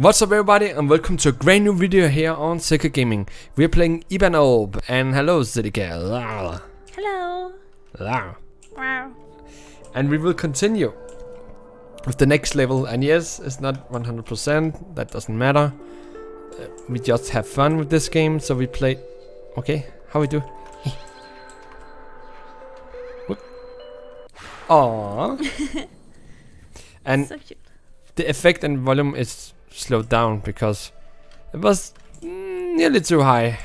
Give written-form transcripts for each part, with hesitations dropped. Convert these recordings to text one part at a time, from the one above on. What's up everybody, and welcome to a brand new video here on Celca Gaming. We're playing Ibanob, and hello Celika. Hello. Wow. And we will continue with the next level, and yes, it's not 100%, that doesn't matter. We just have fun with this game, so we play... Okay, how we do? Aww. And so cute. The effect and volume is slowed down because it was nearly too high.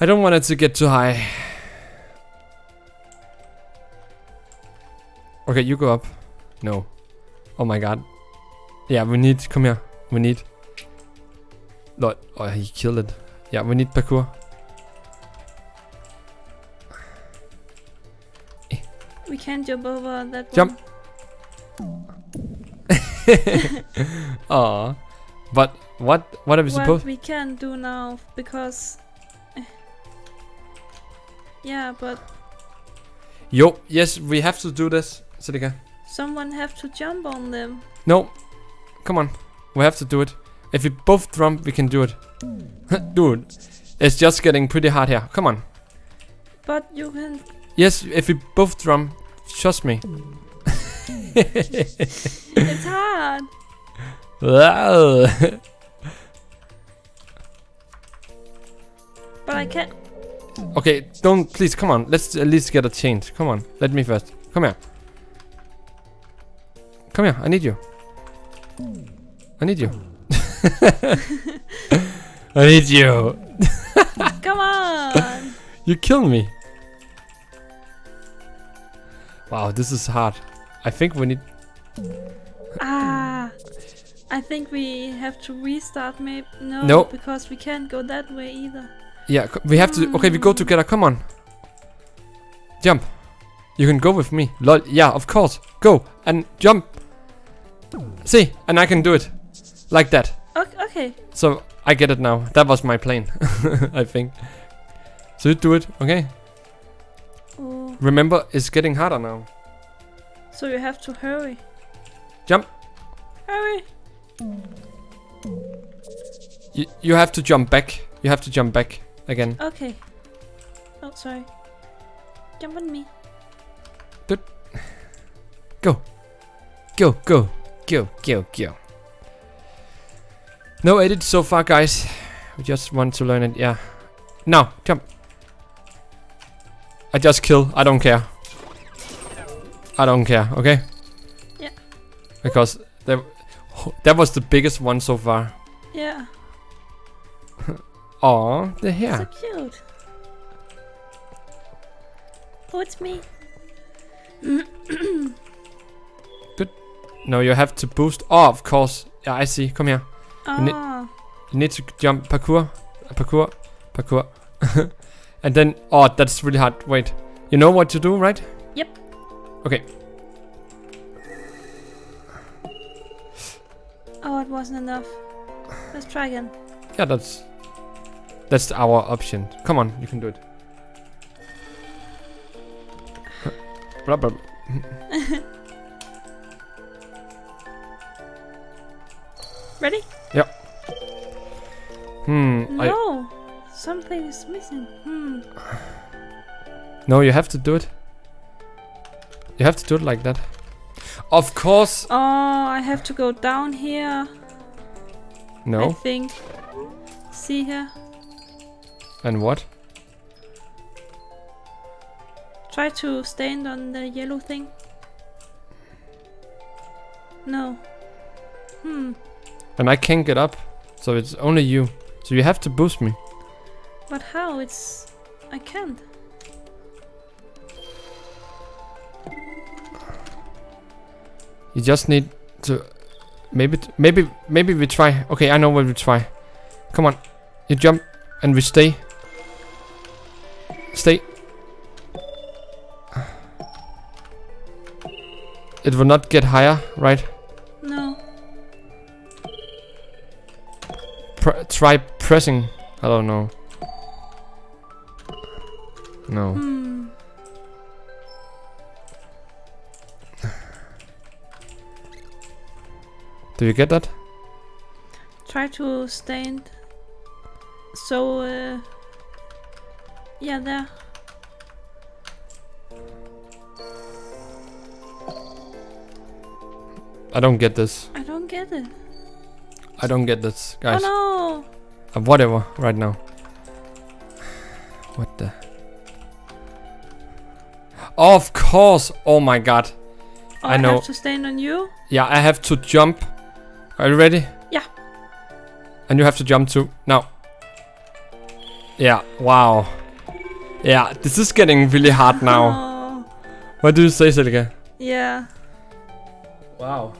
I don't want it to get too high. Okay, you go up. No. Oh my god. Yeah, we need... Come here. We need... Lord. Oh, he killed it. Yeah, we need parkour. We can't jump over that one. Jump! Aww. But what are we supposed? What we can do now, because yeah, but yo, yes, we have to do this, Celika. Someone have to jump on them. No, come on, we have to do it. If we both jump, we can do it. Dude, it's just getting pretty hard here. Come on. But you can. Yes, if we both jump, trust me. It's hard. Wow. But I can't. Okay, don't, please, come on. Let's at least get a change. Come on, let me first. Come here. Come here, I need you. I need you. I need you. Come on. You kill me. Wow, this is hard. I think we need... Ah, I think we have to restart, maybe. No, because we can't go that way either. Yeah, we have to... Okay, we go together. Come on. Jump. You can go with me. Lol. Yeah, of course. Go and jump. See, and I can do it. Like that. Okay. So, I get it now. That was my plan, I think. So, you do it. Okay. Ooh. Remember, it's getting harder now. So you have to hurry. Jump. Hurry. You have to jump back. You have to jump back again. Okay. Oh, sorry. Jump on me. Good. Go. Go, go, go, go, go. No edit so far, guys. We just want to learn it, yeah. Now, jump. I just kill. I don't care. I don't care, okay? Yeah. Because that was the biggest one so far. Yeah. Aw, the hair. So cute. Oh, it's me. Good. No, you have to boost. Oh, of course. Yeah, I see. Come here. Oh. You need to jump parkour. Parkour. Parkour. And then... Oh, that's really hard. Wait. You know what to do, right? Yep. Okay. Oh, it wasn't enough. Let's try again. Yeah, that's our option. Come on, you can do it. Blah, blah, blah. Ready? Yep. No, something is missing. No, you have to do it. You have to do it like that. Of course! Oh, I have to go down here. No. I think. See here. And what? Try to stand on the yellow thing. No. And I can't get up, so it's only you. So you have to boost me. But how? It's... I can't. You just need to maybe we try. Okay, I know what we try. Come on. You jump and we stay. Stay. It will not get higher, right? No. Try pressing. I don't know. No. Did you get that? Try to stand. So, yeah, there. I don't get this. I don't get it. I don't get this, guys. Oh no! Whatever, right now. What the? Of course! Oh my god. Oh, I know. I have to stand on you? Yeah, I have to jump. Are you ready? Yeah. And you have to jump too. Now. Yeah, wow. Yeah, this is getting really hard now. What do you say, Celika? Yeah. Wow.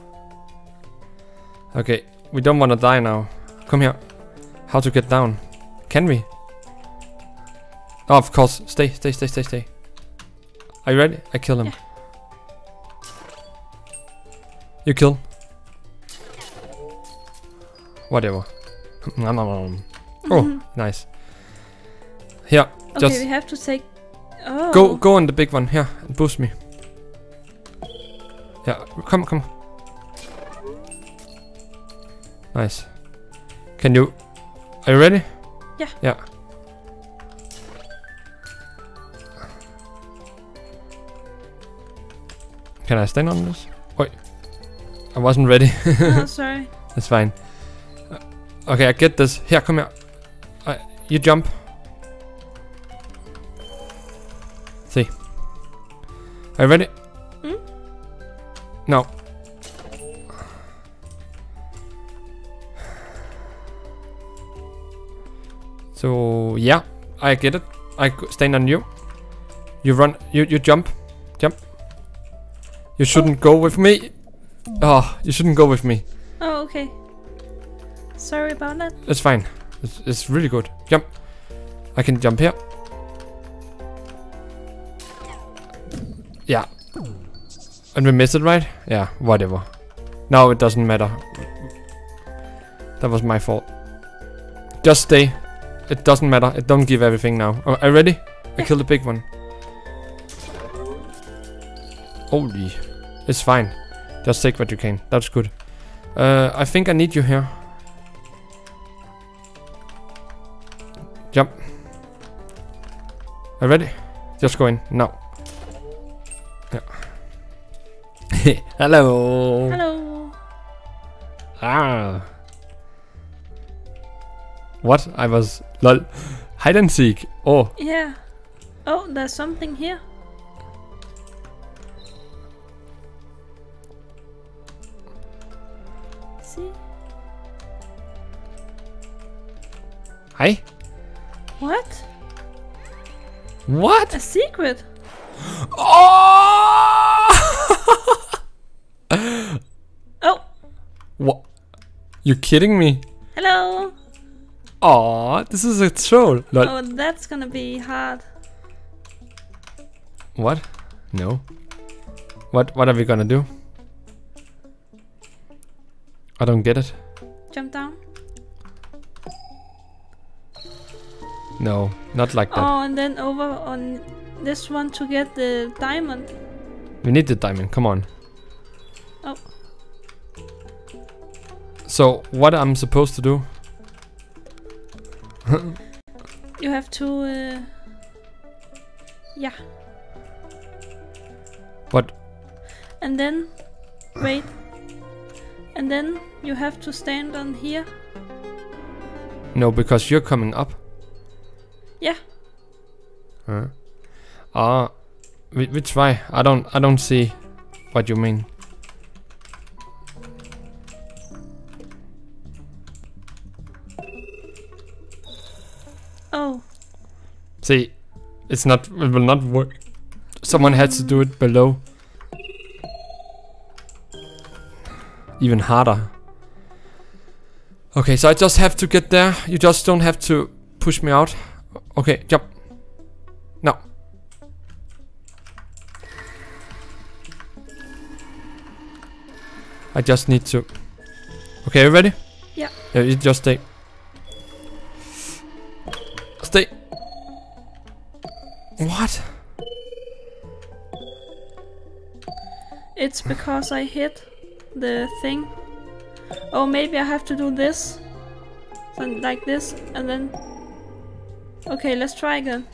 Okay, we don't want to die now. Come here. How to get down? Can we? Oh, of course. Stay, stay, stay, stay, stay. Are you ready? I kill him. Yeah. You kill. Whatever. Oh, nice. Here, okay, just we have to take. Oh. Go on the big one here and boost me. Yeah, come. Nice. Can you? Are you ready? Yeah. Yeah. Can I stand on this? Wait, I wasn't ready. Oh, sorry. That's fine. Okay, I get this. Here, come here. You jump. See. Are you ready? Mm? No. So yeah, I get it. I stand on you. You run. You jump. Jump. You shouldn't go with me. Oh, you shouldn't go with me. Oh, okay. Sorry about that. It's fine. It's really good. Jump. I can jump here. Yeah. And we missed it, right? Yeah, whatever. Now it doesn't matter. That was my fault. Just stay. It doesn't matter. It don't give everything now. Oh, are you ready? Yeah. I killed the big one. Holy. It's fine. Just take what you can. That's good. I think I need you here. Jump. Are you ready? Just go in. Now. Yeah. Hello. Hello. Ah. What? I was lol. Hide and seek. Oh. Yeah. Oh, there's something here. See. Hi. What? What? A secret. Oh! Oh. What? You kidding me? Hello. Oh, this is a troll. Lol. Oh, that's gonna be hard. What? No. What are we gonna do? I don't get it. Jump down. No, not like that. Oh, and then over on this one to get the diamond. We need the diamond, come on. Oh. So, what I'm supposed to do? You have to... yeah. What? And then... Wait. And then you have to stand on here. No, because you're coming up. Yeah. Huh? Ah, we try. I don't see what you mean. Oh. See, it's not. It will not work. Someone has to do it below. Even harder. Okay, so I just have to get there. You just don't have to push me out. Okay, jump. No. I just need to. Okay, you ready? Yeah. Yeah, you just stay. Stay. What? It's because I hit the thing. Oh, maybe I have to do this. Something like this, and then... Okay, let's try again.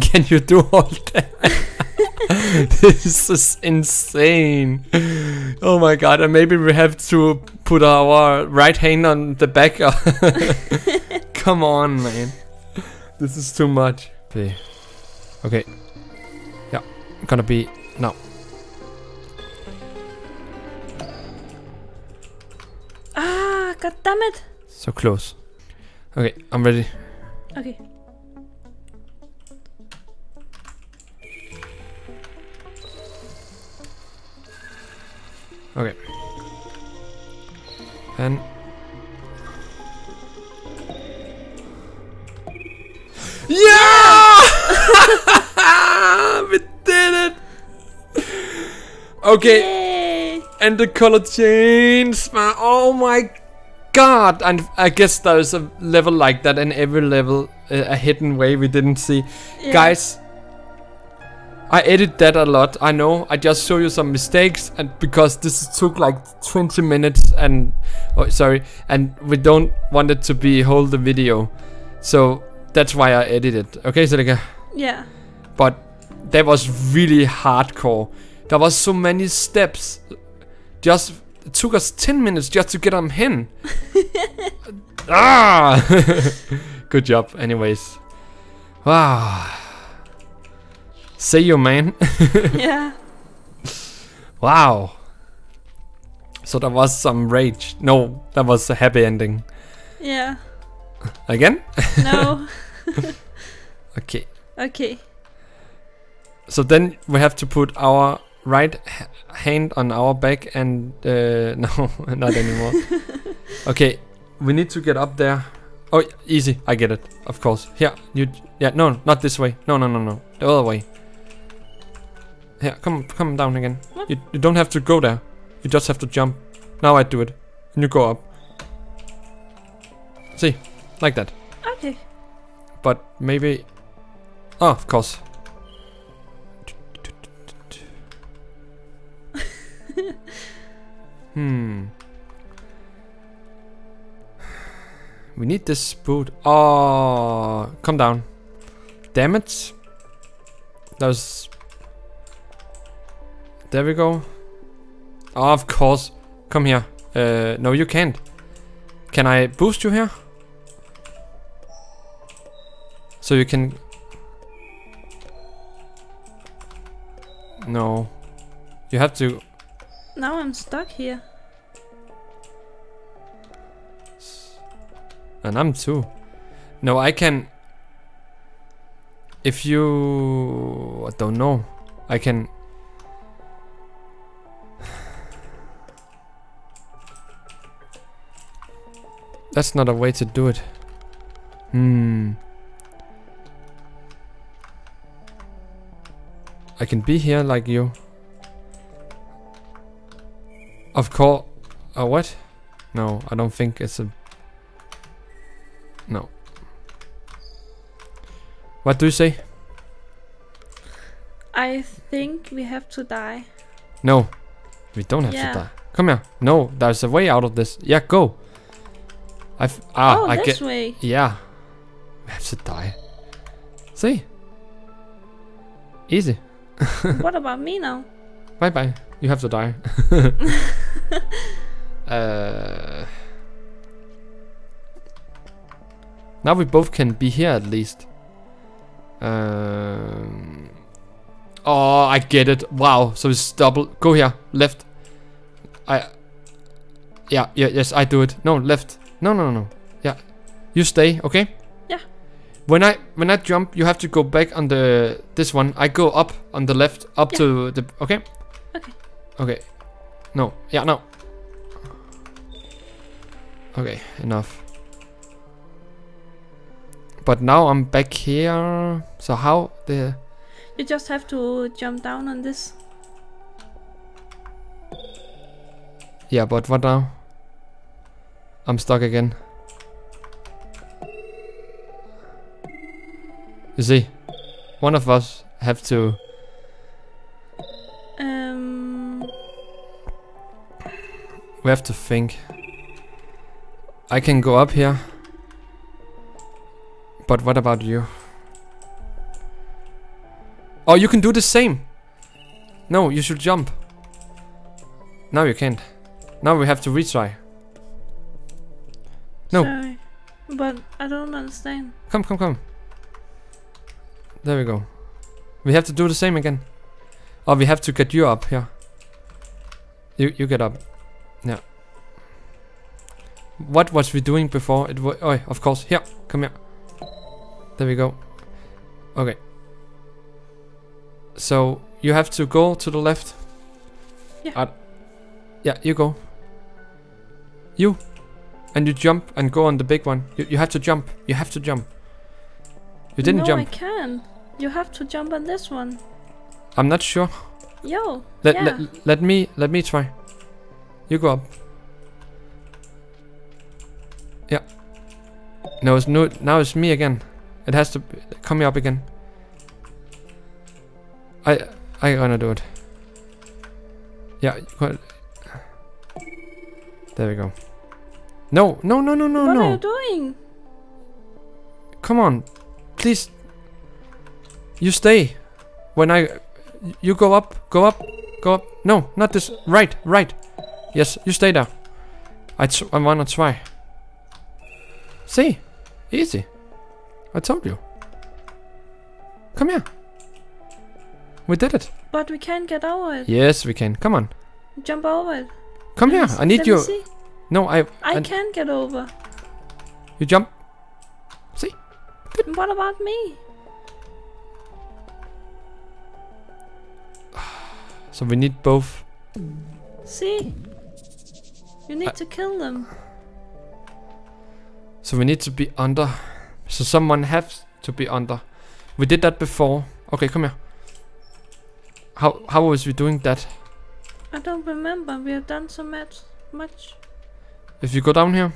Can you do all that? This is insane. Oh my god, and maybe we have to put our right hand on the back. Come on, man. This is too much. Okay. Okay. Yeah, gonna be now. Ah, god damn it. So close. Okay, I'm ready. Okay. Okay. And yeah! We did it! Okay. Yay. And the color changed. Oh my god. And I guess there's a level like that in every level. A hidden way we didn't see. Yeah. Guys, I edit that a lot, I know. I just show you some mistakes, and because this took like 20 minutes and oh, sorry, and we don't want it to be whole the video. So that's why I edited. Okay, Celika? Yeah. But that was really hardcore. There was so many steps. Just it took us 10 minutes just to get on him. Ah! Good job anyways. Wow. See you, man. Yeah. Wow. So there was some rage. No, that was a happy ending. Yeah. Again? No. Okay. Okay. So then we have to put our right hand on our back and... no, not anymore. Okay, we need to get up there. Oh, easy. I get it. Of course. Here. You. Yeah, no, not this way. No, no, no, no. The other way. Yeah, come down again. You don't have to go there. You just have to jump. Now I do it. And you go up. See? Like that. Okay. But maybe... Oh, of course. Hmm. We need this spoon. Oh, come down. Damn it. There's... There we go. Oh, of course. Come here. No, you can't. Can I boost you here? So you can... No. You have to... Now I'm stuck here. And I'm too. No, I can... If you... I don't know. I can... That's not a way to do it. Hmm. I can be here like you. Of course. Oh, what? No, I don't think it's a... No. What do you say? I think we have to die. No. We don't have to die. Come here. No, there's a way out of this. Yeah, go. This way. Yeah. We have to die. See? Easy. What about me now? Bye bye. You have to die. Now we both can be here at least. Oh, I get it. Wow. So it's double. Go here. Left. Yes, I do it. No, left. No. Yeah. You stay, okay? Yeah. When I jump, you have to go back on this one. I go up on the left, up to the okay? Okay. Okay. No. Yeah, no. Okay, enough. But now I'm back here. So how the... You just have to jump down on this. Yeah, but what now? I'm stuck again. You see, one of us have to... We have to think. I can go up here. But what about you? Oh, you can do the same. No, you should jump. Now you can't. Now we have to retry. No. Sorry, but I don't understand. Come. There we go. We have to do the same again. Oh, we have to get you up here. You get up. Yeah. What was we doing before? It was... Oh, of course. Here. Come here. There we go. Okay. So, you have to go to the left. Yeah. Yeah, you go. You. And you jump and go on the big one. You have to jump. You have to jump. You didn't jump. No, I can. You have to jump on this one. I'm not sure. Yo. Let me try. You go up. Yeah. No, it's no. Now it's me again. It has to come up again. I gonna do it. Yeah. There we go. No. What are you doing? Come on. Please. You stay. When I... You go up. No, not this. Right. Yes, you stay there. I wanna try. See? Easy. I told you. Come here. We did it. But we can't get over it. Yes, we can. Come on. Jump over it. Come here. I need you. See? No, I can get over. You jump. See? Good. What about me? So we need both. See? You need to kill them. So we need to be under. So someone has to be under. We did that before. Okay, come here. How was we doing that? I don't remember. We have done so much. If you go down here.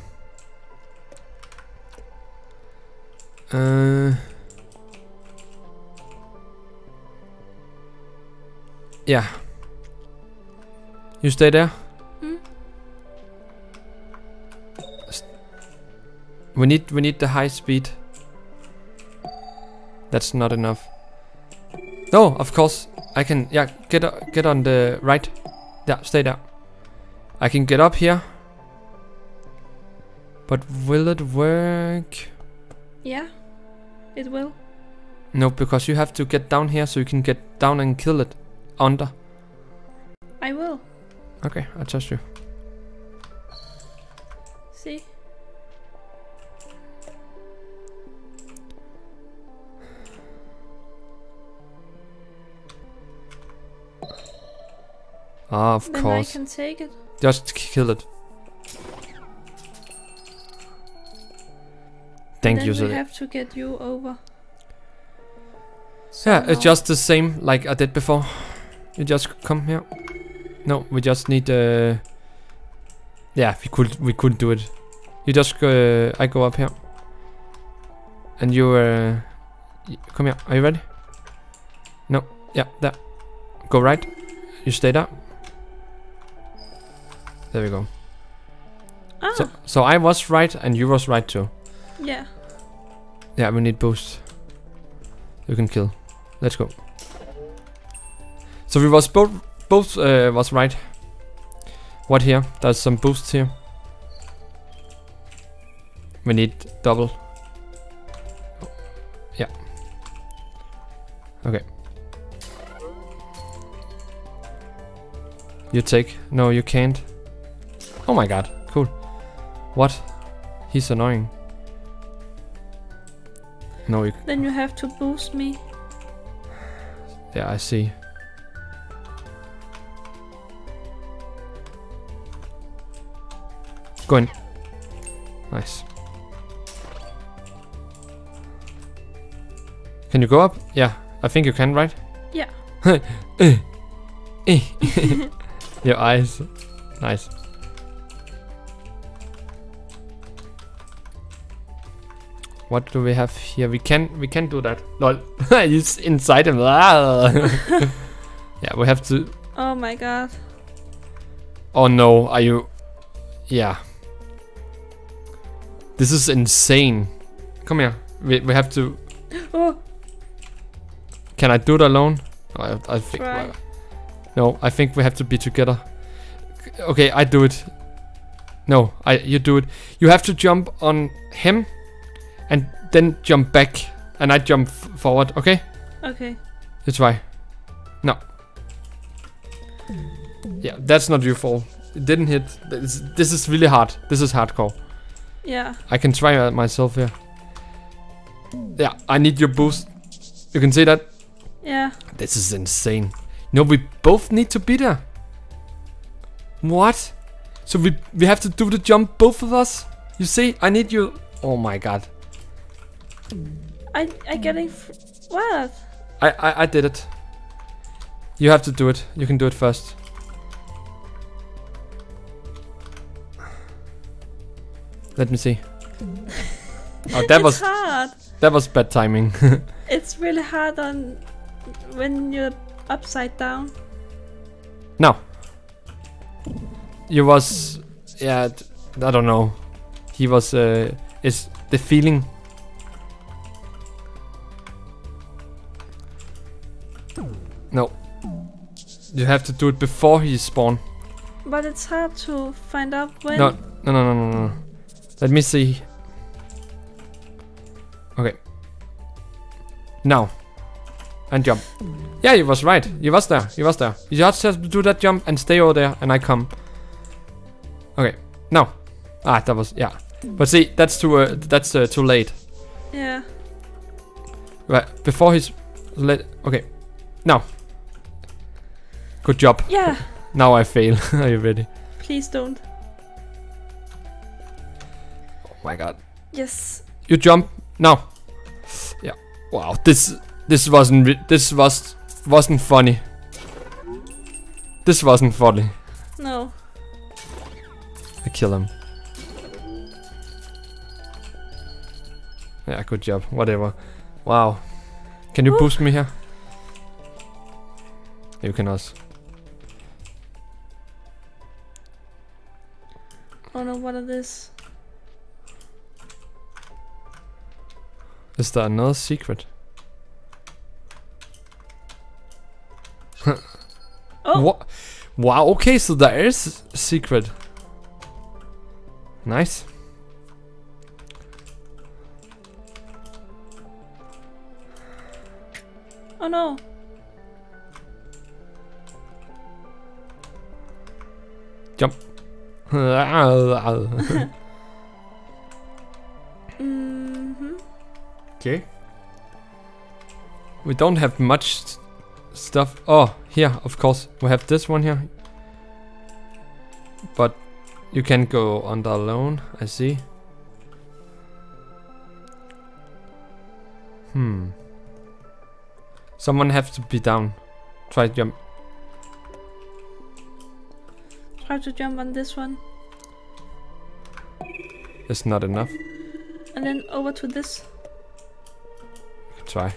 Yeah. You stay there? Mm. We need the high speed. That's not enough. No, of course. I can get on the right. Yeah, stay there. I can get up here. But will it work? Yeah, it will. No, because you have to get down here so you can get down and kill it under. I will. Okay, I trust you. See? Ah, of course. I can take it. Just kill it. Thank you, Celika. We have to get you over. So yeah, it's just the same like I did before. You just come here. No, we just need. Yeah, we could do it. You just go. I go up here. And you. Come here. Are you ready? No. Yeah, there. Go right. You stay there. There we go. Ah. So I was right, and you was right too. Yeah. Yeah, we need boost. You can kill. Let's go. So we was both was right. What here? There's some boosts here. We need double. Yeah. Okay. You take. No, you can't. Oh my god. Cool. What? He's annoying. No, then you have to boost me. Yeah, I see. Go in. Nice. Can you go up? Yeah, I think you can, right? Yeah. Your eyes. Nice. What do we have here? We can do that. Lol. It's inside him. Yeah, we have to. Oh my god. Oh no, are you? Yeah. This is insane. Come here. We have to... Oh. Can I do it alone? I think... Try. No, I think we have to be together. Okay, I do it. No, you do it. You have to jump on him, and then jump back, and I jump forward, okay? Okay. Let's try. No. Yeah, that's not your fault. It didn't hit. This is really hard. This is hardcore. Yeah. I can try myself here. Yeah, I need your boost. You can see that? Yeah. This is insane. No, we both need to be there. What? So we have to do the jump, both of us? You see? I need you. Oh my god. I getting... What? I did it. You have to do it. You can do it first. Let me see. Oh, that was hard. That was bad timing. It's really hard on when you're upside down. No. You was, yeah. I don't know. He was. It's the feeling. No. You have to do it before he spawn. But it's hard to find out when. No. Let me see. Okay. Now. And jump. Yeah, you was right. You was there. You just have to do that jump and stay over there and I come. Okay. Now. Ah, that was, yeah. But see, that's too late. Yeah. Right. Before he's let. Okay. Now. Good job. Yeah. Now I fail. Are you ready? Please don't. Oh my god. Yes. You jump now. Yeah. Wow. This wasn't funny. This wasn't funny. No. I kill him. Yeah. Good job. Whatever. Wow. Can you boost me here? You can ask. Oh no, what is this? Is there another secret? Oh. What? Wow, okay, so there is a secret. Nice. Oh no. Jump. Okay. We don't have much stuff. Oh, here, of course. We have this one here. But you can go under alone, I see. Hmm. Someone has to be down. Try to jump. Try to jump on this one. It's not enough. And then over to this. Try.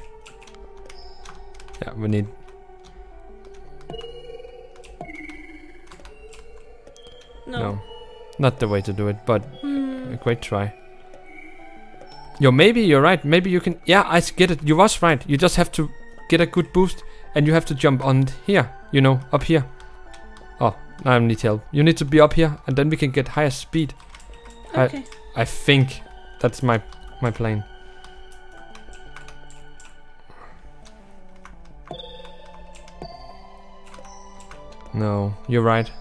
Yeah, we need. No. Not the way to do it, but a great try. Yo, maybe you're right. Maybe you can. Yeah, I get it. You was right. You just have to get a good boost, and you have to jump on here. You know, up here. Oh, now I need help. You need to be up here, and then we can get higher speed. Okay. I think that's my plan. No, you're right.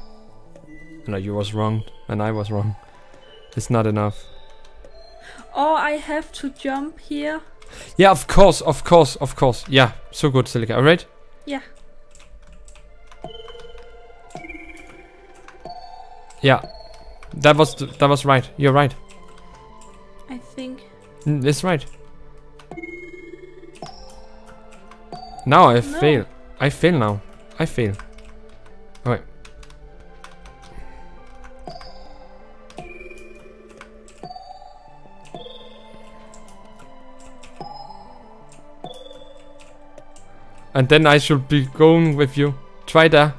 No, you was wrong, and I was wrong. It's not enough. Oh, I have to jump here. Yeah, of course. Yeah, so good, Celika. All right? Yeah. Yeah, that was right. You're right. I think. It's right. Now I fail. I fail now. I fail. Alright. And then I should be going with you. Try there.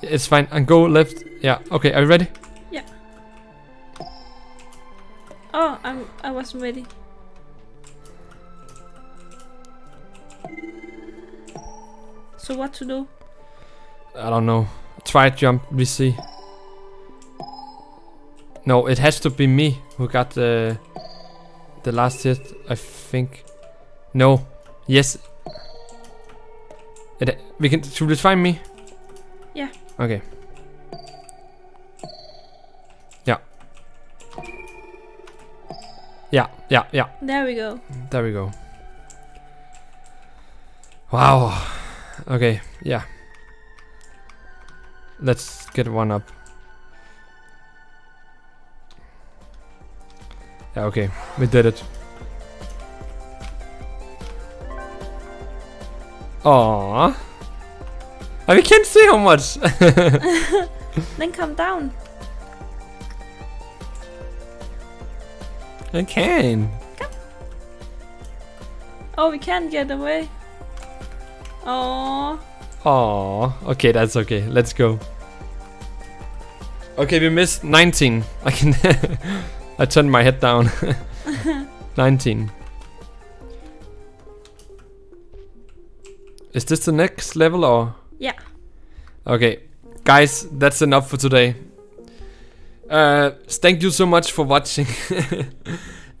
It's fine. And go left. Yeah. Okay. Are you ready? Yeah. Oh, I wasn't ready. So what to do? I don't know. Try jump, we see. No, it has to be me who got the last hit, I think. No. Yes. We can. Should we find me? Yeah. Okay. Yeah. Yeah. Yeah. Yeah. There we go. There we go. Wow. Okay. Yeah. Let's get one up. Yeah, okay. We did it. Aww. Oh, we can't see how much. Then come down. I can. Come. Oh, we can't get away. Aww. Aww. Okay, that's okay. Let's go. Okay, we missed 19. I can... I turned my head down. 19. Is this the next level or? Yeah. Okay. Guys, that's enough for today. Thank you so much for watching.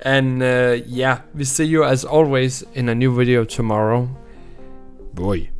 And yeah, we see you as always in a new video tomorrow. Boy.